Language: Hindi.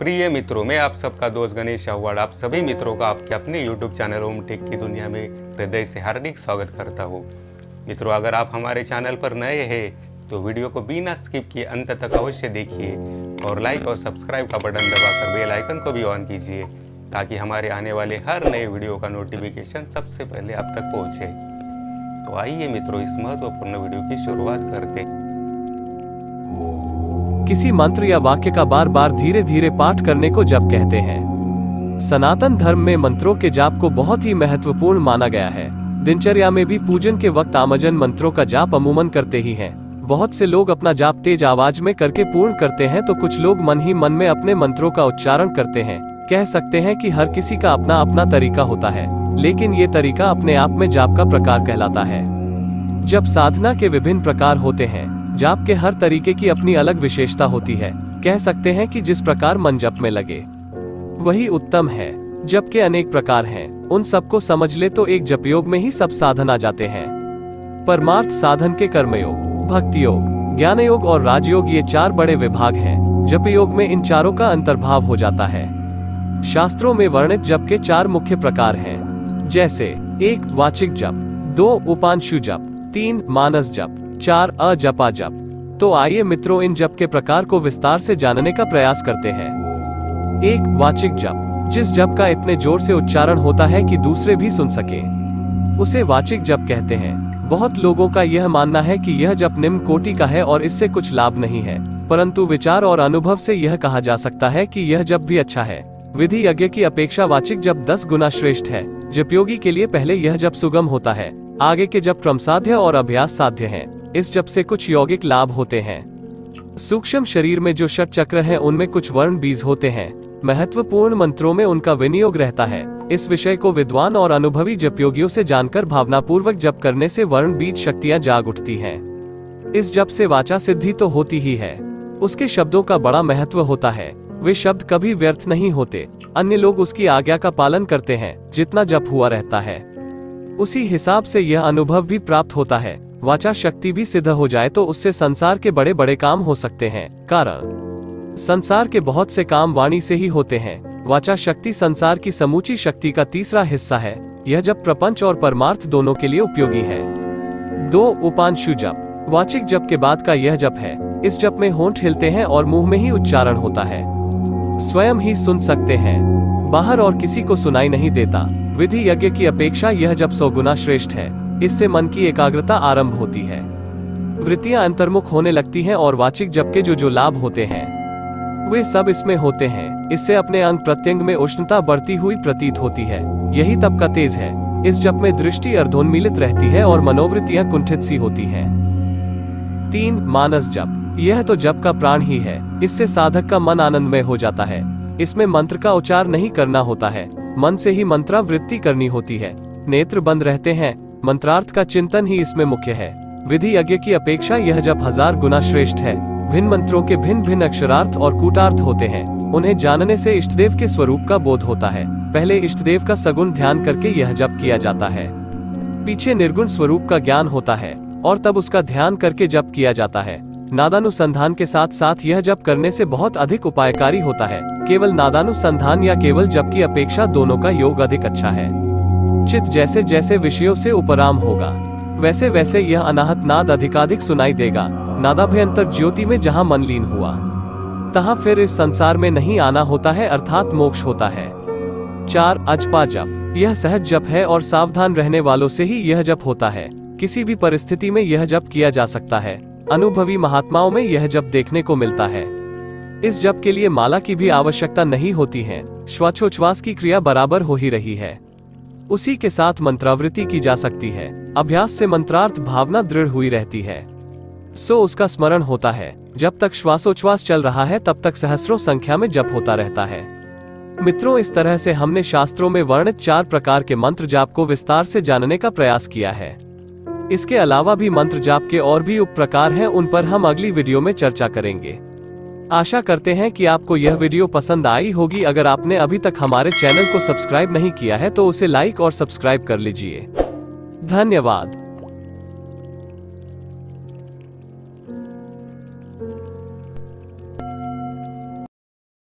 प्रिय मित्रों, मैं आप सबका दोस्त गणेश अवहड़ आप सभी मित्रों का आपके अपने YouTube चैनल ओमटेक की दुनिया में हृदय से हार्दिक स्वागत करता हूँ। मित्रों, अगर आप हमारे चैनल पर नए हैं तो वीडियो को बिना स्किप किए अंत तक अवश्य देखिए और लाइक और सब्सक्राइब का बटन दबाकर बेल आइकन को भी ऑन कीजिए ताकि हमारे आने वाले हर नए वीडियो का नोटिफिकेशन सबसे पहले आप तक पहुँचे। तो आइए मित्रों, इस महत्वपूर्ण वीडियो की शुरुआत करते हैं। किसी मंत्र या वाक्य का बार बार धीरे धीरे पाठ करने को जप कहते हैं। सनातन धर्म में मंत्रों के जाप को बहुत ही महत्वपूर्ण माना गया है। दिनचर्या में भी पूजन के वक्त आमजन मंत्रों का जाप अमूमन करते ही हैं। बहुत से लोग अपना जाप तेज आवाज में करके पूर्ण करते हैं तो कुछ लोग मन ही मन में अपने मंत्रों का उच्चारण करते हैं। कह सकते हैं कि हर किसी का अपना अपना तरीका होता है, लेकिन ये तरीका अपने आप में जाप का प्रकार कहलाता है। जप साधना के विभिन्न प्रकार होते हैं। जाप के हर तरीके की अपनी अलग विशेषता होती है। कह सकते हैं कि जिस प्रकार मन जप में लगे वही उत्तम है। जप के अनेक प्रकार हैं, उन सबको समझ ले तो एक जप योग में ही सब साधन आ जाते हैं। परमार्थ साधन के कर्मयोग, भक्ति योग, ज्ञान योग और राजयोग, ये चार बड़े विभाग हैं। जप योग में इन चारों का अंतर्भाव हो जाता है। शास्त्रों में वर्णित जप के चार मुख्य प्रकार हैं, जैसे 1 वाचिक जप, 2 उपांशु जप, 3 मानस जप, 4 अजपा जप। तो आइए मित्रों, इन जप के प्रकार को विस्तार से जानने का प्रयास करते हैं। 1 वाचिक जप, जिस जप का इतने जोर से उच्चारण होता है कि दूसरे भी सुन सके, उसे वाचिक जप कहते हैं। बहुत लोगों का यह मानना है कि यह जप निम्न कोटि का है और इससे कुछ लाभ नहीं है, परंतु विचार और अनुभव से यह कहा जा सकता है कि यह जप भी अच्छा है। विधि यज्ञ की अपेक्षा वाचिक जप 10 गुना श्रेष्ठ है। जपयोगी के लिए पहले यह जप सुगम होता है, आगे के जप क्रमसाध्य और अभ्यास साध्य है। इस जप से कुछ यौगिक लाभ होते हैं। सूक्ष्म शरीर में जो षट चक्र हैं, उनमें कुछ वर्ण बीज होते हैं। महत्वपूर्ण मंत्रों में उनका विनियोग रहता है। इस विषय को विद्वान और अनुभवी जपयोगियों से जानकर भावनापूर्वक जप करने से वर्ण बीज शक्तियां जाग उठती हैं। इस जप से वाचा सिद्धि तो होती ही है, उसके शब्दों का बड़ा महत्व होता है। वे शब्द कभी व्यर्थ नहीं होते। अन्य लोग उसकी आज्ञा का पालन करते हैं। जितना जप हुआ रहता है उसी हिसाब से यह अनुभव भी प्राप्त होता है। वाचा शक्ति भी सिद्ध हो जाए तो उससे संसार के बड़े बड़े काम हो सकते हैं। कारण, संसार के बहुत से काम वाणी से ही होते हैं। वाचा शक्ति संसार की समूची शक्ति का तीसरा हिस्सा है। यह जप प्रपंच और परमार्थ दोनों के लिए उपयोगी है। 2 उपांशु जप, वाचिक जप के बाद का यह जप है। इस जप में होंठ हिलते हैं और मुंह में ही उच्चारण होता है। स्वयं ही सुन सकते हैं, बाहर और किसी को सुनाई नहीं देता। विधि यज्ञ की अपेक्षा यह जप 100 गुना श्रेष्ठ है। इससे मन की एकाग्रता आरंभ होती है, वृत्तियां अंतर्मुख होने लगती हैं और वाचिक जप के जो लाभ होते हैं वे सब इसमें होते हैं। इससे अपने अंग प्रत्यंग में उष्णता बढ़ती हुई प्रतीत होती है। यही तप का तेज है। इस जप में दृष्टि अर्धोन्मीलित रहती है और मनोवृत्तियां कुंठित सी होती हैं। 3 मानस जप, यह तो जप का प्राण ही है। इससे साधक का मन आनंदमय हो जाता है। इसमें मंत्र का उच्चार नहीं करना होता है, मन से ही मंत्रावृत्ति करनी होती है। नेत्र बंद रहते हैं, मंत्रार्थ का चिंतन ही इसमें मुख्य है। विधि यज्ञ की अपेक्षा यह जप 1000 गुना श्रेष्ठ है। भिन्न मंत्रों के भिन्न भिन्न अक्षरार्थ और कूटार्थ होते हैं। उन्हें जानने से इष्टदेव के स्वरूप का बोध होता है। पहले इष्टदेव का सगुण ध्यान करके यह जप किया जाता है। पीछे निर्गुण स्वरूप का ज्ञान होता है और तब उसका ध्यान करके जप किया जाता है। नादानुसंधान के साथ साथ यह जप करने से बहुत अधिक उपायकारी होता है। केवल नादानुसंधान या केवल जप की अपेक्षा दोनों का योग अधिक अच्छा है। चित जैसे जैसे विषयों से उपराम होगा वैसे वैसे यह अनाहत नाद अधिकाधिक सुनाई देगा। नादाभ्यंतर ज्योति में जहाँ मन लीन हुआ तहाँ फिर इस संसार में नहीं आना होता है, अर्थात मोक्ष होता है। 4 अजपा जप, यह सहज जप है और सावधान रहने वालों से ही यह जप होता है। किसी भी परिस्थिति में यह जप किया जा सकता है। अनुभवी महात्माओं में यह जप देखने को मिलता है। इस जप के लिए माला की भी आवश्यकता नहीं होती है। श्वासोच्छ्वास की क्रिया बराबर हो ही रही है, उसी के साथ मंत्रावृत्ति की जा सकती है। अभ्यास से मंत्रार्थ भावना दृढ़ हुई रहती है, सो उसका स्मरण होता है। जब तक श्वासोच्छ्वास चल रहा है तब तक सहस्रों संख्या में जप होता रहता है। मित्रों, इस तरह से हमने शास्त्रों में वर्णित 4 प्रकार के मंत्र जाप को विस्तार से जानने का प्रयास किया है। इसके अलावा भी मंत्र जाप के और भी उप प्रकार हैं, उन पर हम अगली वीडियो में चर्चा करेंगे। आशा करते हैं कि आपको यह वीडियो पसंद आई होगी। अगर आपने अभी तक हमारे चैनल को सब्सक्राइब नहीं किया है तो उसे लाइक और सब्सक्राइब कर लीजिए। धन्यवाद।